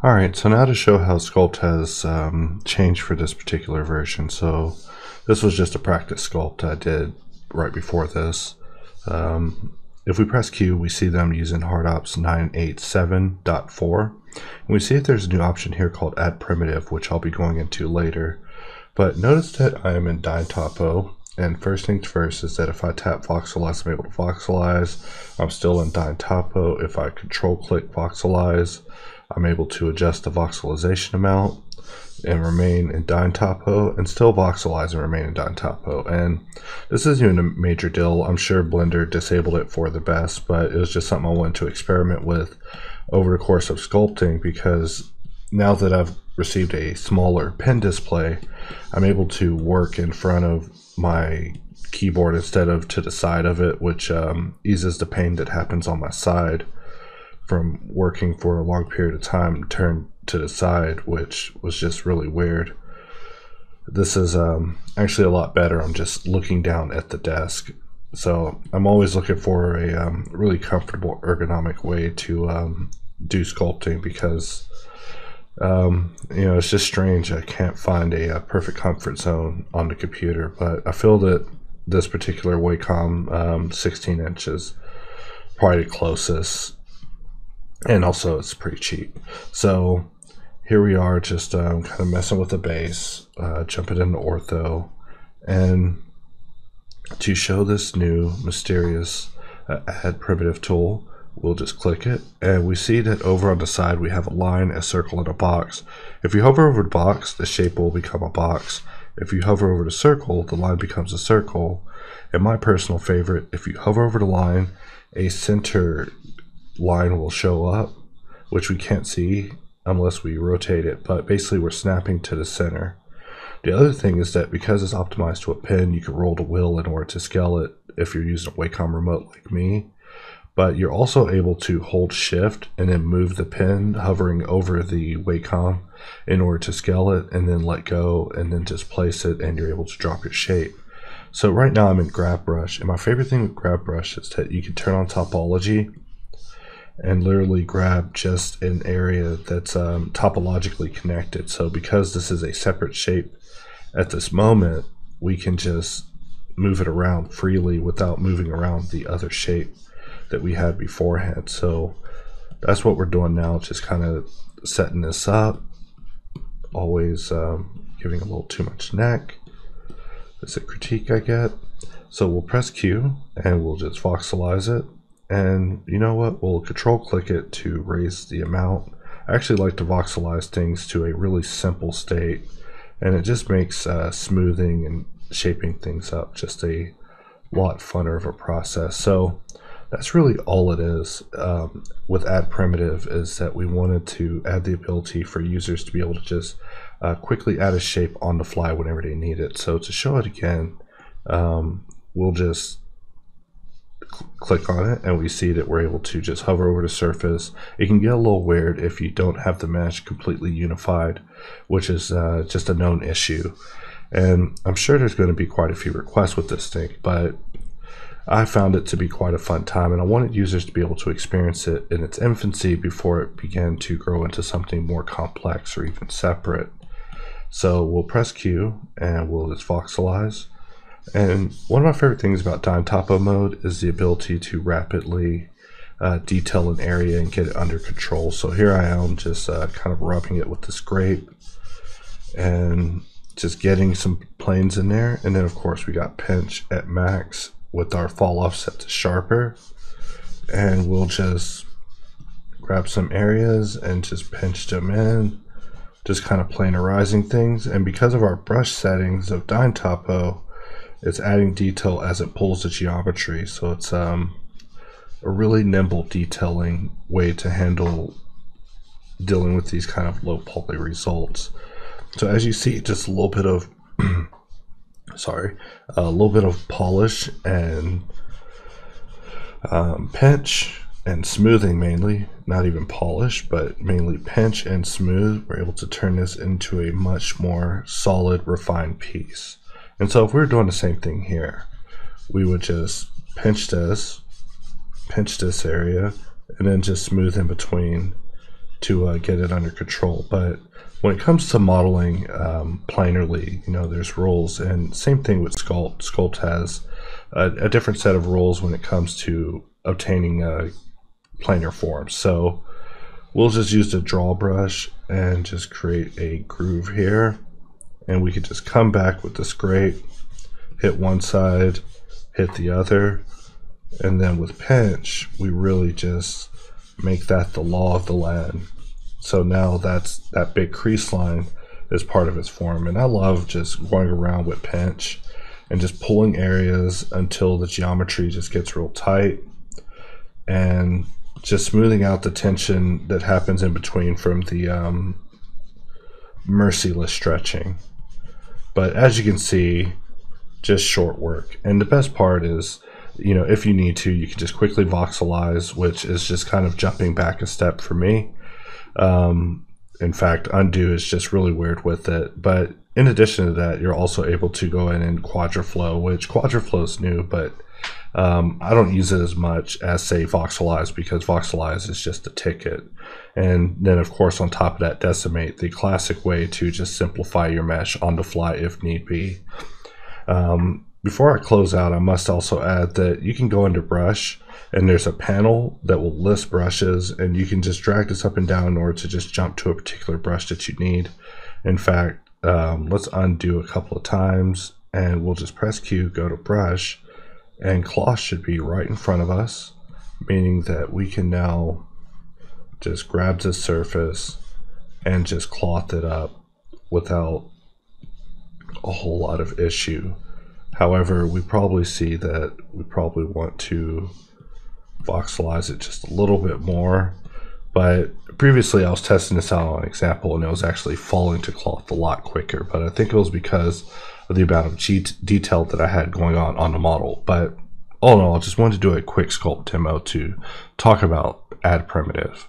All right, so now to show how sculpt has changed for this particular version. So this was just a practice sculpt I did right before this. If we press Q, we see them using HardOps 987.4. And we see that there's a new option here called Add Primitive, which I'll be going into later. But notice that I am in DynTopo, and first things first is that if I tap Voxelize, I'm able to voxelize. I'm still in DynTopo. If I Control-click Voxelize, I'm able to adjust the voxelization amount and remain in DynTopo, and still voxelize and remain in DynTopo. And this isn't even a major deal. I'm sure Blender disabled it for the best, but it was just something I wanted to experiment with over the course of sculpting, because now that I've received a smaller pen display, I'm able to work in front of my keyboard instead of to the side of it, which eases the pain that happens on my side from working for a long period of time turned to the side, which was just really weird. This is actually a lot better. I'm just looking down at the desk. So I'm always looking for a really comfortable ergonomic way to do sculpting, because you know, it's just strange. I can't find a perfect comfort zone on the computer, but I feel that this particular Wacom 16 inches probably the closest, and also it's pretty cheap. So here we are, just kind of messing with the base, jumping into ortho, and to show this new mysterious add primitive tool, we'll just click it, and we see that over on the side we have a line, a circle, and a box. If you hover over the box, the shape will become a box. If you hover over the circle, the line becomes a circle. And my personal favorite, if you hover over the line, a center line will show up, which we can't see unless we rotate it, but basically we're snapping to the center. The other thing is that because it's optimized to a pen, you can roll the wheel in order to scale it if you're using a Wacom remote like me. But you're also able to hold shift and then move the pen hovering over the Wacom in order to scale it, and then let go and then just place it, and you're able to drop your shape. So right now I'm in Grab Brush, and my favorite thing with Grab Brush is that you can turn on topology and literally grab just an area that's topologically connected. So because this is a separate shape at this moment, we can just move it around freely without moving around the other shape that we had beforehand. So that's what we're doing now, just kind of setting this up, always giving a little too much neck. That's a critique I get. So we'll press Q and we'll just voxelize it. And you know what, we'll control click it to raise the amount. I actually like to voxelize things to a really simple state, and it just makes smoothing and shaping things up just a lot funner of a process. So that's really all it is with Add Primitive, is that we wanted to add the ability for users to be able to just quickly add a shape on the fly whenever they need it. So to show it again, we'll just click on it, and we see that we're able to just hover over the surface. It can get a little weird if you don't have the mesh completely unified, which is just a known issue. And I'm sure there's going to be quite a few requests with this thing, but I found it to be quite a fun time, and I wanted users to be able to experience it in its infancy before it began to grow into something more complex or even separate. So we'll press Q and we'll just voxelize. And one of my favorite things about DynTopo mode is the ability to rapidly detail an area and get it under control. So here I am just kind of rubbing it with this grape and just getting some planes in there. And then of course we got pinch at max with our fall off set to sharper. And we'll just grab some areas and just pinch them in, just kind of planarizing things. And because of our brush settings of DynTopo, it's adding detail as it pulls the geometry. So it's a really nimble detailing way to handle dealing with these kind of low poly results. So as you see, just a little bit of a little bit of polish and pinch and smoothing, mainly, not even polish, but mainly pinch and smooth. We're able to turn this into a much more solid, refined piece. And so if we were doing the same thing here, we would just pinch this area, and then just smooth in between to get it under control. But when it comes to modeling planarly, you know, there's rules, and same thing with Sculpt. Sculpt has a different set of rules when it comes to obtaining a planar form. So we'll just use the draw brush and just create a groove here, and we could just come back with the scrape, hit one side, hit the other, and then with pinch, we really just make that the law of the land. So now that's, that big crease line is part of its form. And I love just going around with pinch and just pulling areas until the geometry just gets real tight, and just smoothing out the tension that happens in between from the merciless stretching. But as you can see, just short work. And the best part is, you know, if you need to, you can just quickly voxelize, which is just kind of jumping back a step for me. In fact, undo is just really weird with it. But in addition to that, you're also able to go in and QuadriFlow, which QuadriFlow is new, but I don't use it as much as, say, Voxelize, because Voxelize is just a ticket. And then, of course, on top of that, Decimate, the classic way to just simplify your mesh on the fly if need be. Before I close out, I must also add that you can go into Brush, and there's a panel that will list brushes, and you can just drag this up and down in order to just jump to a particular brush that you need. In fact, let's undo a couple of times, and we'll just press Q, go to Brush, and cloth should be right in front of us, meaning that we can now just grab this surface and just cloth it up without a whole lot of issue. However, we probably see that we probably want to voxelize it just a little bit more. But previously I was testing this out on an example, and it was actually falling to cloth a lot quicker, but I think it was because of the amount of detail that I had going on the model. But all in all, I just wanted to do a quick sculpt demo to talk about Add Primitive.